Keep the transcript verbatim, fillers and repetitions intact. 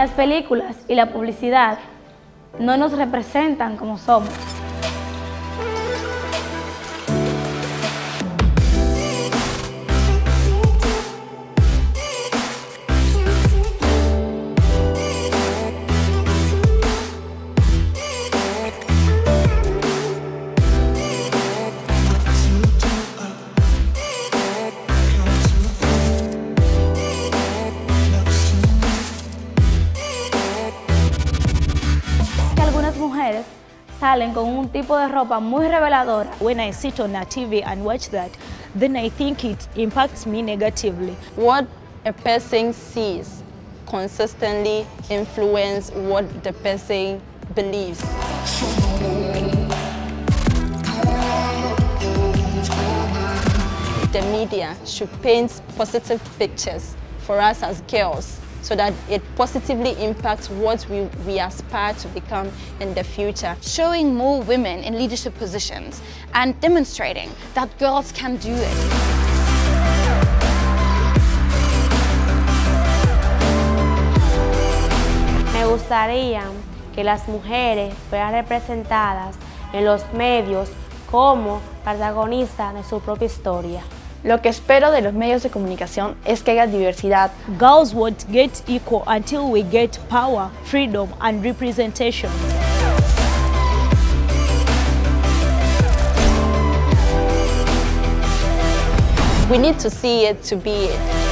Las películas y la publicidad no nos representan como somos. Mujeres salen con un tipo de ropa muy reveladora. When I sit on a T V and watch that, then I think it impacts me negatively. What a person sees consistently influences what the person believes. The media should paint positive pictures for us as girls, so that it positively impacts what we, we aspire to become in the future. Showing more women in leadership positions and demonstrating that girls can do it. Me gustaría que las mujeres fueran representadas en los medios como protagonistas de su propia historia. Lo que espero de los medios de comunicación es que haya diversidad. Girls won't get equal until we get power, freedom and representation. We need to see it to be it.